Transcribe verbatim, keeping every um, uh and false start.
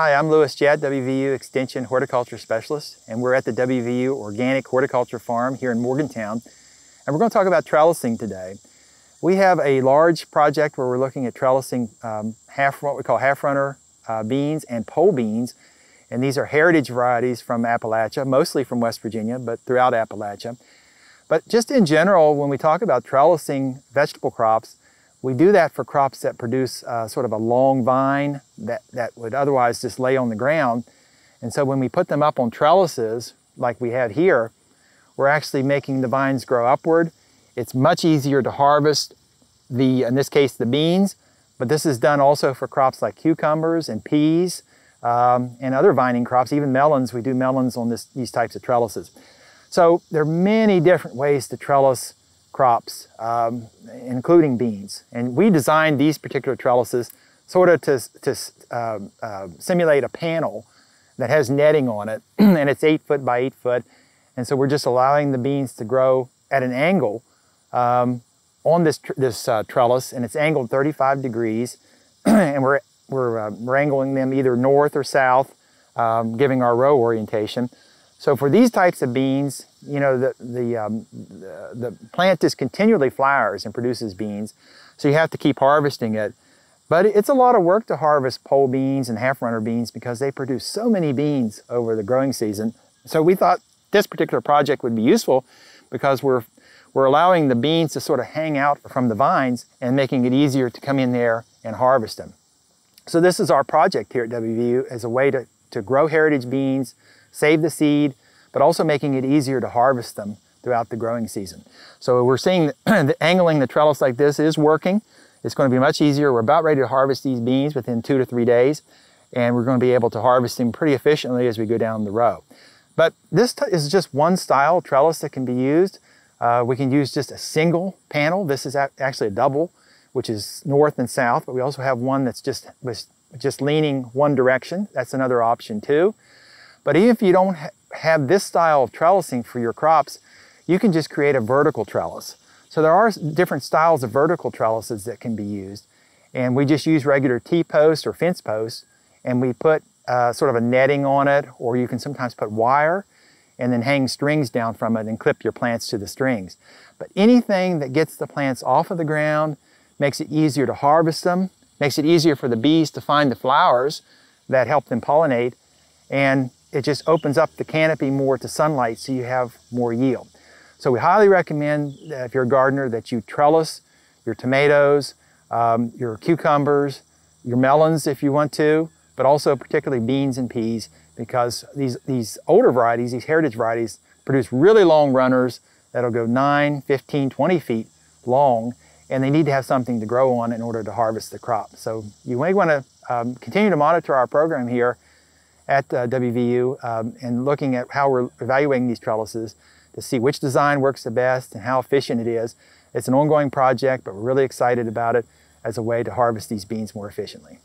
Hi, I'm Lewis Jett, W V U Extension Horticulture Specialist, and we're at the W V U Organic Horticulture Farm here in Morgantown, and we're going to talk about trellising today. We have a large project where we're looking at trellising um, half, what we call half-runner uh, beans and pole beans, and these are heritage varieties from Appalachia, mostly from West Virginia, but throughout Appalachia. But just in general, when we talk about trellising vegetable crops, we do that for crops that produce uh, sort of a long vine that, that would otherwise just lay on the ground. And so when we put them up on trellises, like we have here, we're actually making the vines grow upward. It's much easier to harvest the, in this case, the beans, but this is done also for crops like cucumbers and peas um, and other vining crops, even melons. We do melons on this, these types of trellises. So there are many different ways to trellis crops, um, including beans. And we designed these particular trellises sort of to, to uh, uh, simulate a panel that has netting on it, and it's eight foot by eight foot. And so we're just allowing the beans to grow at an angle um, on this, tr this uh, trellis, and it's angled thirty-five degrees. And we're, we're uh, angling them either north or south, um, giving our row orientation. So for these types of beans, you know, the, the, um, the, the plant just continually flowers and produces beans, so you have to keep harvesting it. But it's a lot of work to harvest pole beans and half-runner beans because they produce so many beans over the growing season. So we thought this particular project would be useful because we're, we're allowing the beans to sort of hang out from the vines and making it easier to come in there and harvest them. So this is our project here at W V U as a way to, to grow heritage beans, save the seed, but also making it easier to harvest them throughout the growing season. So we're seeing that angling the trellis like this is working. It's going to be much easier. We're about ready to harvest these beans within two to three days, and we're going to be able to harvest them pretty efficiently as we go down the row. But this is just one style trellis that can be used. Uh, we can use just a single panel. This is actually a double, which is north and south, but we also have one that's just, just leaning one direction. That's another option too. But even if you don't ha have this style of trellising for your crops, you can just create a vertical trellis. So there are different styles of vertical trellises that can be used. And we just use regular T-posts or fence posts, and we put uh, sort of a netting on it, or you can sometimes put wire and then hang strings down from it and clip your plants to the strings. But anything that gets the plants off of the ground makes it easier to harvest them, makes it easier for the bees to find the flowers that help them pollinate, and it just opens up the canopy more to sunlight so you have more yield. So we highly recommend, if you're a gardener, that you trellis your tomatoes, um, your cucumbers, your melons if you want to, but also particularly beans and peas, because these, these older varieties, these heritage varieties, produce really long runners that'll go nine, fifteen, twenty feet long, and they need to have something to grow on in order to harvest the crop. So you may want to um, continue to monitor our program here at uh, W V U um, and looking at how we're evaluating these trellises to see which design works the best and how efficient it is. It's an ongoing project, but we're really excited about it as a way to harvest these beans more efficiently.